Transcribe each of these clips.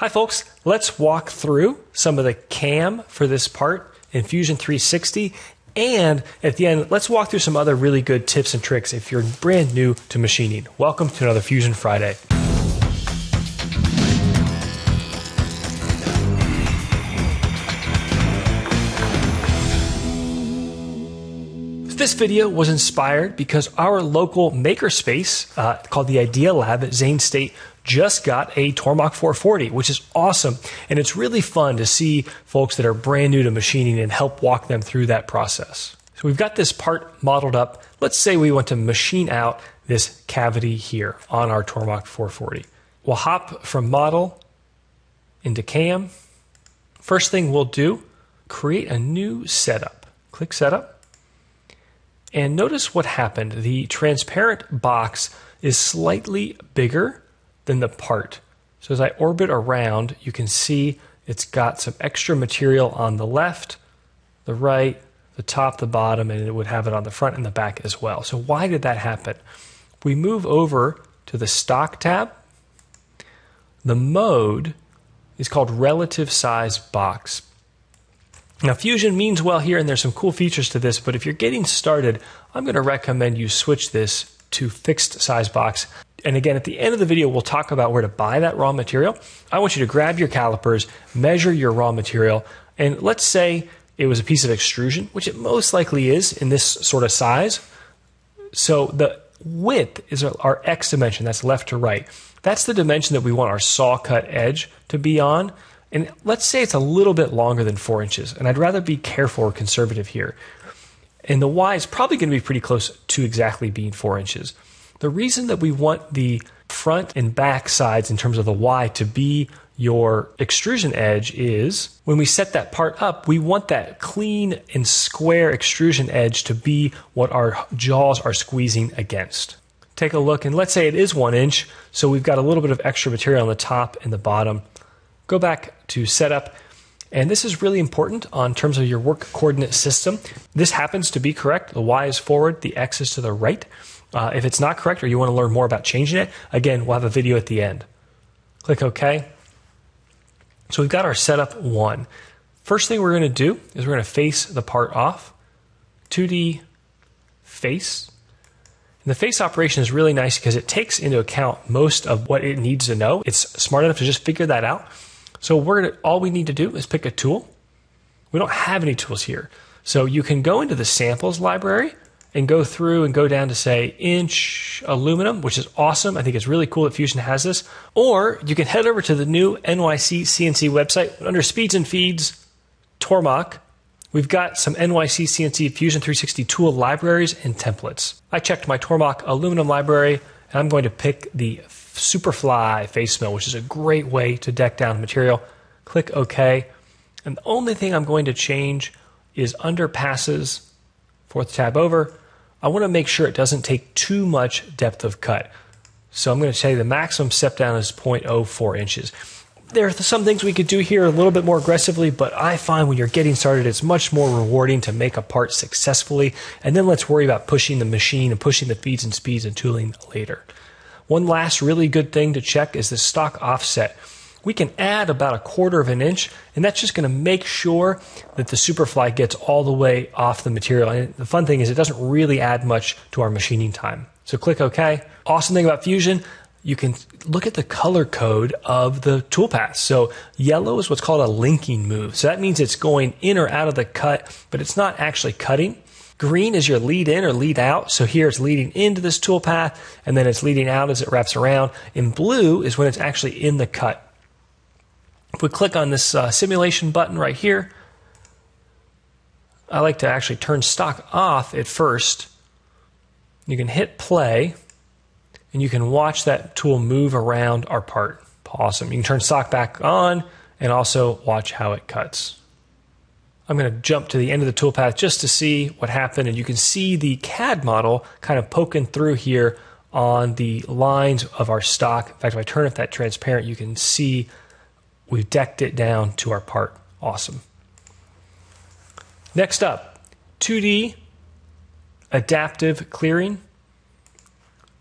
Hi folks, let's walk through some of the cam for this part in Fusion 360, and at the end, let's walk through some other really good tips and tricks if you're brand new to machining. Welcome to another Fusion Friday. This video was inspired because our local makerspace called the Idea Lab at Zane State just got a Tormach 440, which is awesome. And it's really fun to see folks that are brand new to machining and help walk them through that process. So we've got this part modeled up. Let's say we want to machine out this cavity here on our Tormach 440. We'll hop from model into cam. First thing we'll do, create a new setup. Click setup. And notice what happened. The transparent box is slightly bigger than the part. So as I orbit around, you can see it's got some extra material on the left, the right, the top, the bottom, and it would have it on the front and the back as well. So why did that happen? We move over to the stock tab. The mode is called relative size box. Now, Fusion means well here, and there's some cool features to this, but if you're getting started, I'm going to recommend you switch this to fixed size box. And again, at the end of the video, we'll talk about where to buy that raw material. I want you to grab your calipers, measure your raw material, and let's say it was a piece of extrusion, which it most likely is in this sort of size. So the width is our X dimension, that's left to right. That's the dimension that we want our saw cut edge to be on. And let's say it's a little bit longer than 4 inches, and I'd rather be careful or conservative here. And the Y is probably going to be pretty close to exactly being 4 inches. The reason that we want the front and back sides in terms of the Y to be your extrusion edge is when we set that part up, we want that clean and square extrusion edge to be what our jaws are squeezing against. Take a look, and let's say it is 1 inch, so we've got a little bit of extra material on the top and the bottom. Go back to setup, and this is really important on terms of your work coordinate system. This happens to be correct. The Y is forward, the X is to the right. If it's not correct or you want to learn more about changing it, again, we'll have a video at the end. Click OK. So we've got our setup one. First thing we're going to do is we're going to face the part off. 2D face. And the face operation is really nice because it takes into account most of what it needs to know. It's smart enough to just figure that out. So all we need to do is pick a tool. We don't have any tools here. So you can go into the samples library and go through and go down to say inch aluminum, which is awesome. I think it's really cool that Fusion has this. Or you can head over to the new NYC CNC website under speeds and feeds, Tormach. We've got some NYC CNC Fusion 360 tool libraries and templates. I checked my Tormach aluminum library, and I'm going to pick the Superfly face mill, which is a great way to deck down material. Click OK. And the only thing I'm going to change is under passes, fourth tab over. I want to make sure it doesn't take too much depth of cut. So I'm going to say the maximum step down is 0.04 inches. There are some things we could do here a little bit more aggressively, but I find when you're getting started, it's much more rewarding to make a part successfully. And then let's worry about pushing the machine and pushing the feeds and speeds and tooling later. One last really good thing to check is the stock offset. We can add about 1/4 of an inch, and that's just going to make sure that the Superfly gets all the way off the material. And the fun thing is it doesn't really add much to our machining time. So click OK. Awesome thing about Fusion, you can look at the color code of the toolpath. So yellow is what's called a linking move. So that means it's going in or out of the cut, but it's not actually cutting. Green is your lead in or lead out. So here it's leading into this toolpath, and then it's leading out as it wraps around. And blue is when it's actually in the cut. If we click on this simulation button right here, I like to actually turn stock off at first. You can hit play, and you can watch that tool move around our part. Awesome. You can turn stock back on and also watch how it cuts. I'm going to jump to the end of the toolpath just to see what happened, and you can see the CAD model kind of poking through here on the lines of our stock. In fact, if I turn off that transparent, you can see we've decked it down to our part. Awesome. Next up, 2D adaptive clearing.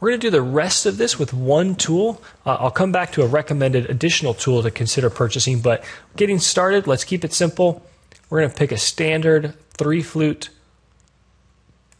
We're going to do the rest of this with one tool. I'll come back to a recommended additional tool to consider purchasing, but getting started, let's keep it simple. We're going to pick a standard 3-flute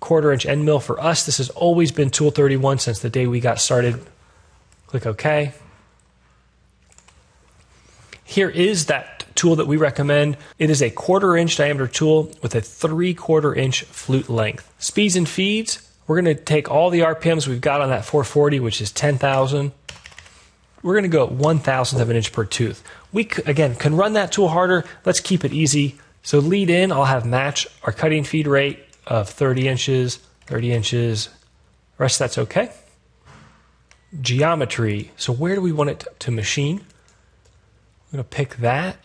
1/4-inch end mill. For us, this has always been tool 31 since the day we got started. Click OK. Here is that tool that we recommend. It is a 1/4-inch diameter tool with a 3/4-inch flute length. Speeds and feeds. We're going to take all the RPMs we've got on that 440, which is 10,000. We're going to go at 1,000th of an inch per tooth. We, again, can run that tool harder. Let's keep it easy. So lead in, I'll have match our cutting feed rate of 30 inches, 30 inches. The rest of that's okay. Geometry. So where do we want it to machine? I'm going to pick that.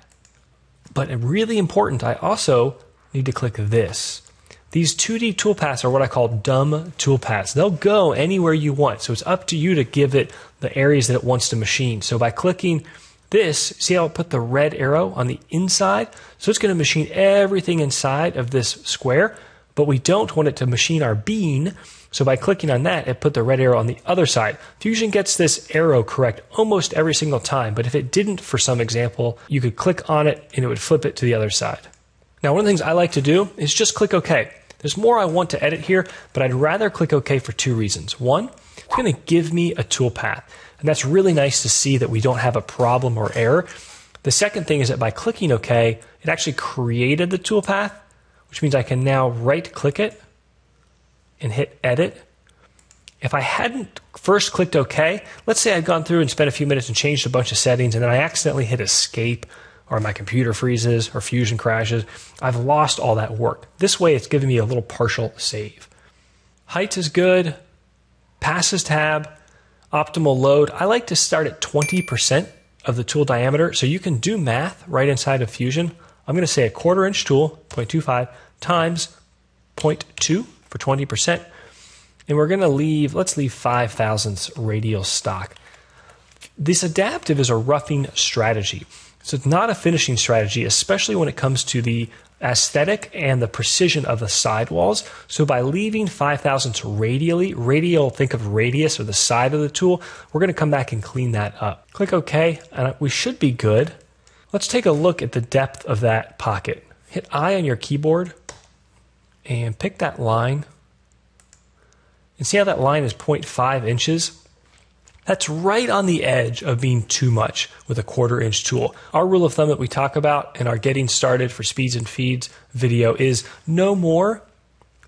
But really important, I also need to click this. These 2D toolpaths are what I call dumb toolpaths. They'll go anywhere you want, so it's up to you to give it the areas that it wants to machine. So by clicking this, see how I put the red arrow on the inside? So it's going to machine everything inside of this square, but we don't want it to machine our bean. So by clicking on that, it put the red arrow on the other side. Fusion gets this arrow correct almost every single time, but if it didn't for some example, you could click on it and it would flip it to the other side. Now, one of the things I like to do is just click OK. There's more I want to edit here, but I'd rather click OK for two reasons. One, it's going to give me a toolpath, and that's really nice to see that we don't have a problem or error. The second thing is that by clicking OK, it actually created the toolpath, which means I can now right-click it and hit Edit. If I hadn't first clicked OK, let's say I'd gone through and spent a few minutes and changed a bunch of settings, and then I accidentally hit Escape, or my computer freezes, or Fusion crashes. I've lost all that work. This way, it's giving me a little partial save. Height is good. Passes tab. Optimal load. I like to start at 20% of the tool diameter, so you can do math right inside of Fusion. I'm going to say a 1/4-inch tool, 0.25, times 0.2 for 20%. And we're going to leave, let's leave 5 thousandths radial stock. This adaptive is a roughing strategy. So it's not a finishing strategy, especially when it comes to the aesthetic and the precision of the sidewalls. So by leaving 5 thousandths radially, radial, think of radius or the side of the tool, we're going to come back and clean that up. Click OK, and we should be good. Let's take a look at the depth of that pocket. Hit I on your keyboard and pick that line. And see how that line is 0.5 inches? That's right on the edge of being too much with a 1/4-inch tool. Our rule of thumb that we talk about in our getting started for speeds and feeds video is no more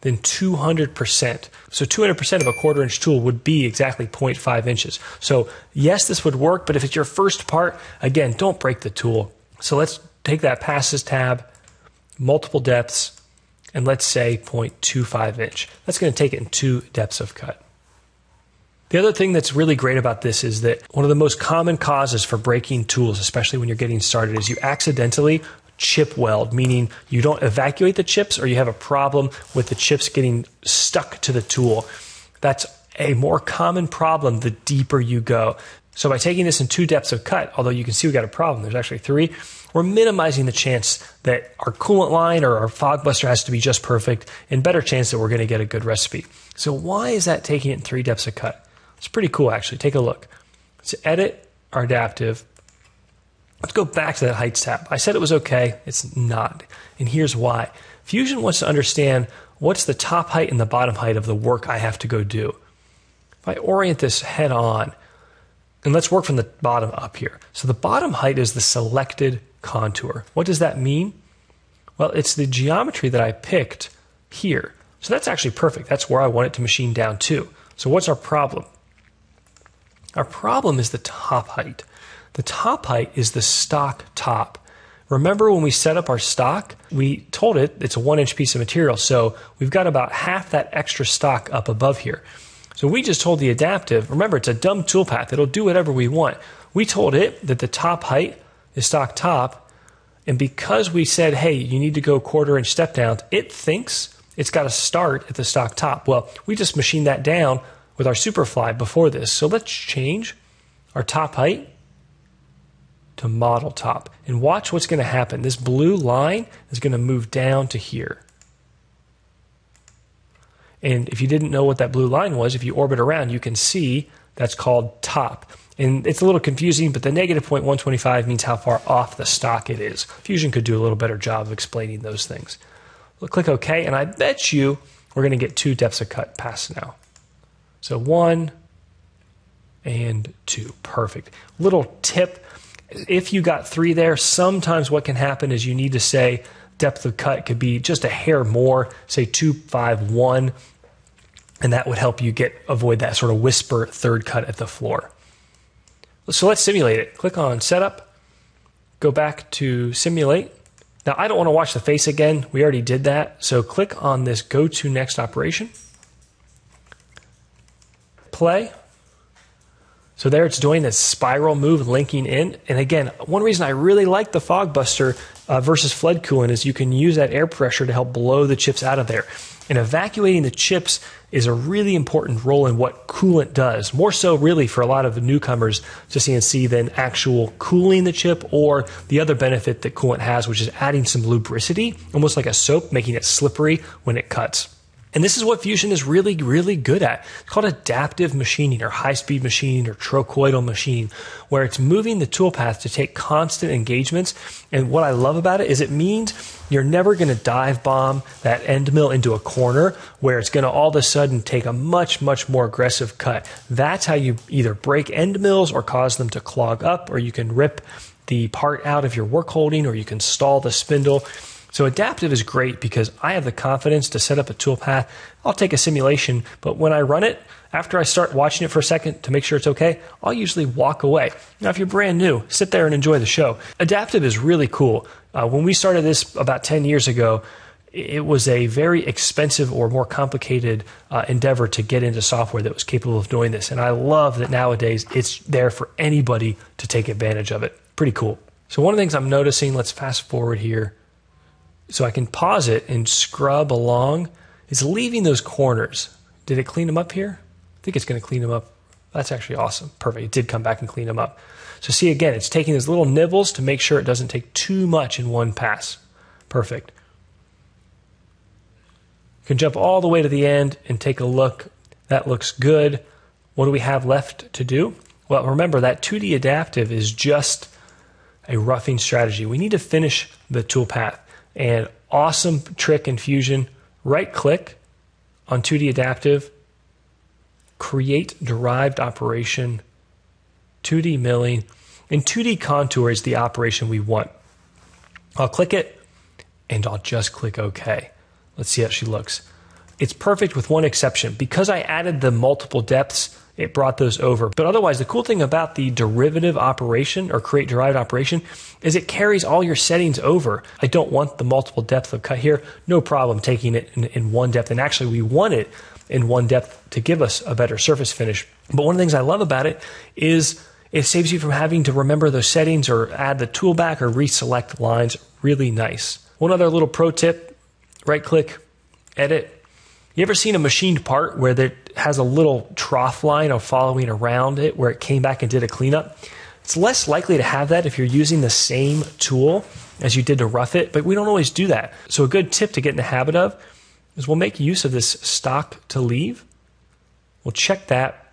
than 200%. So 200% of a 1/4-inch tool would be exactly 0.5 inches. So yes, this would work, but if it's your first part, again, don't break the tool. So let's take that passes tab, multiple depths, and let's say 0.25 inch. That's going to take it in 2 depths of cut. The other thing that's really great about this is that one of the most common causes for breaking tools, especially when you're getting started, is you accidentally chip weld, meaning you don't evacuate the chips or you have a problem with the chips getting stuck to the tool. That's a more common problem the deeper you go. So by taking this in 2 depths of cut, although you can see we got a problem, there's actually 3, we're minimizing the chance that our coolant line or our Fogbuster has to be just perfect and better chance that we're going to get a good recipe. So why is that taking it in 3 depths of cut? It's pretty cool, actually. Take a look. Let's edit our adaptive. Let's go back to that heights tab. I said it was okay. It's not. And here's why. Fusion wants to understand what's the top height and the bottom height of the work I have to go do. If I orient this head on, and let's work from the bottom up here. So the bottom height is the selected contour. What does that mean? Well, it's the geometry that I picked here. So that's actually perfect. That's where I want it to machine down to. So what's our problem? Our problem is the top height. The top height is the stock top. Remember when we set up our stock, we told it it's a 1-inch piece of material, so we've got about half that extra stock up above here. So we just told the adaptive, remember it's a dumb toolpath, it'll do whatever we want. We told it that the top height is stock top, and because we said, hey, you need to go 1/4-inch step downs, it thinks it's got to start at the stock top. Well, we just machined that down with our Superfly before this. So let's change our top height to model top. And watch what's going to happen. This blue line is going to move down to here. And if you didn't know what that blue line was, if you orbit around, you can see that's called top. And it's a little confusing, but the negative 0.125 means how far off the stock it is. Fusion could do a little better job of explaining those things. We'll click OK, and I bet you we're going to get two depths of cut past now. So 1 and 2. Perfect. Little tip. If you got 3 there, sometimes what can happen is you need to say depth of cut could be just a hair more, say 2, 5, 1, and that would help you avoid that sort of whisper third cut at the floor. So let's simulate it. Click on Setup, go back to Simulate. Now I don't want to watch the face again. We already did that. So click on this Go to Next Operation. Play. So there it's doing this spiral move, linking in. And again, one reason I really like the Fogbuster versus flood coolant is you can use that air pressure to help blow the chips out of there. And evacuating the chips is a really important role in what coolant does, more so really for a lot of newcomers to CNC than actual cooling the chip or the other benefit that coolant has, which is adding some lubricity, almost like a soap, making it slippery when it cuts. And this is what Fusion is really, really good at. It's called adaptive machining or high-speed machining or trochoidal machining, where it's moving the toolpath to take constant engagements. And what I love about it is it means you're never going to dive bomb that end mill into a corner where it's going to all of a sudden take a much, much more aggressive cut. That's how you either break end mills or cause them to clog up, or you can rip the part out of your work holding, or you can stall the spindle. So adaptive is great because I have the confidence to set up a toolpath. I'll take a simulation, but when I run it, after I start watching it for a second to make sure it's okay, I'll usually walk away. Now, if you're brand new, sit there and enjoy the show. Adaptive is really cool. When we started this about 10 years ago, it was a very expensive or more complicated endeavor to get into software that was capable of doing this. And I love that nowadays it's there for anybody to take advantage of it. Pretty cool. So one of the things I'm noticing, let's fast forward here. So I can pause it and scrub along. It's leaving those corners. Did it clean them up here? I think it's going to clean them up. That's actually awesome. Perfect. It did come back and clean them up. So see, again, it's taking those little nibbles to make sure it doesn't take too much in one pass. Perfect. You can jump all the way to the end and take a look. That looks good. What do we have left to do? Well, remember that 2D adaptive is just a roughing strategy. We need to finish the toolpath. And awesome trick in Fusion, right-click on 2D Adaptive, create derived operation, 2D milling, and 2D contour is the operation we want. I'll click it, and I'll just click OK. Let's see how she looks. It's perfect with one exception. Because I added the multiple depths, it brought those over. But otherwise, the cool thing about the derivative operation or create derived operation is it carries all your settings over. I don't want the multiple depth of cut here. No problem taking it in one depth. And actually, we want it in one depth to give us a better surface finish. But one of the things I love about it is it saves you from having to remember those settings or add the tool back or reselect lines. Really nice. One other little pro tip, right-click, edit. You ever seen a machined part where it has a little trough line of following around it where it came back and did a cleanup? It's less likely to have that if you're using the same tool as you did to rough it, but we don't always do that. So a good tip to get in the habit of is we'll make use of this stock to leave. We'll check that.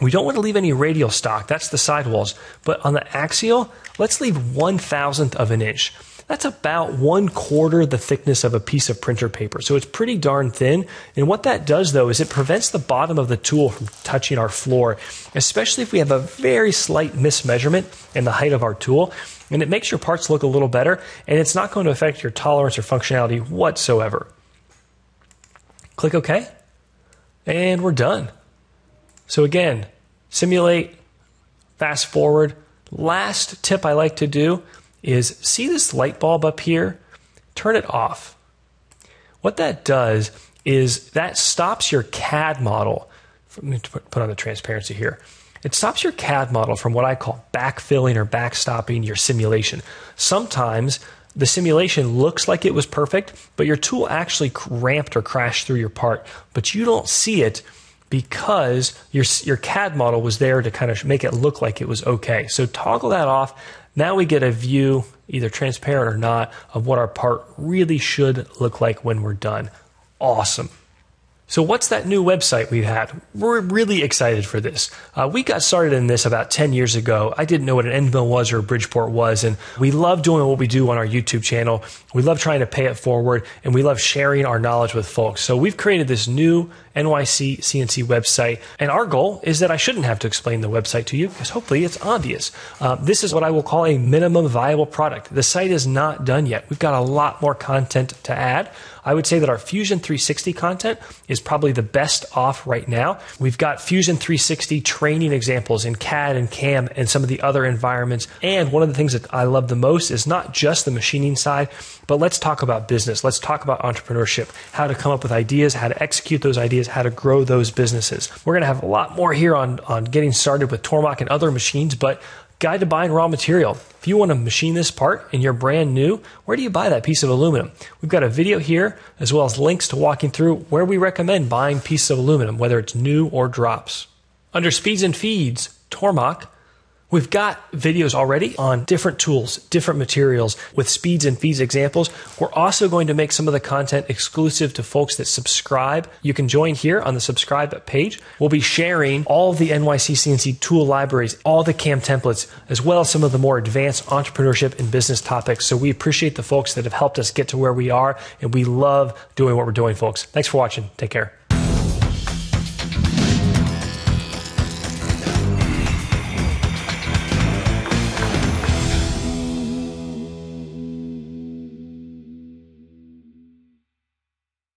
We don't want to leave any radial stock. That's the sidewalls. But on the axial, let's leave 1/1000 of an inch. That's about 1/4 the thickness of a piece of printer paper. So it's pretty darn thin. And what that does, though, is it prevents the bottom of the tool from touching our floor, especially if we have a very slight mismeasurement in the height of our tool. And it makes your parts look a little better, and it's not going to affect your tolerance or functionality whatsoever. Click OK, and we're done. So again, simulate, fast forward. Last tip I like to do is see this light bulb up here? Turn it off. What that does is that stops your CAD model. Let me put on the transparency here. It stops your CAD model from what I call backfilling or backstopping your simulation. Sometimes the simulation looks like it was perfect, but your tool actually ramped or crashed through your part, but you don't see it because your CAD model was there to kind of make it look like it was okay. So toggle that off. Now we get a view, either transparent or not, of what our part really should look like when we're done. Awesome. So what's that new website we've had? We're really excited for this. We got started in this about 10 years ago. I didn't know what an end mill was or a Bridgeport was, and we love doing what we do on our YouTube channel. We love trying to pay it forward, and we love sharing our knowledge with folks. So we've created this new NYC CNC website, and our goal is that I shouldn't have to explain the website to you because hopefully it's obvious. This is what I will call a minimum viable product. The site is not done yet. We've got a lot more content to add. I would say that our Fusion 360 content is probably the best off right now. We've got Fusion 360 training examples in CAD and CAM and some of the other environments. And one of the things that I love the most is not just the machining side, but let's talk about business. Let's talk about entrepreneurship, how to come up with ideas, how to execute those ideas, how to grow those businesses. We're going to have a lot more here on getting started with Tormach and other machines, but guide to buying raw material. If you want to machine this part and you're brand new, where do you buy that piece of aluminum? We've got a video here as well as links to walking through where we recommend buying pieces of aluminum, whether it's new or drops. Under speeds and feeds, Tormach, we've got videos already on different tools, different materials with speeds and feeds examples. We're also going to make some of the content exclusive to folks that subscribe. You can join here on the subscribe page. We'll be sharing all the NYC CNC tool libraries, all the CAM templates, as well as some of the more advanced entrepreneurship and business topics. So we appreciate the folks that have helped us get to where we are, and we love doing what we're doing, folks. Thanks for watching. Take care.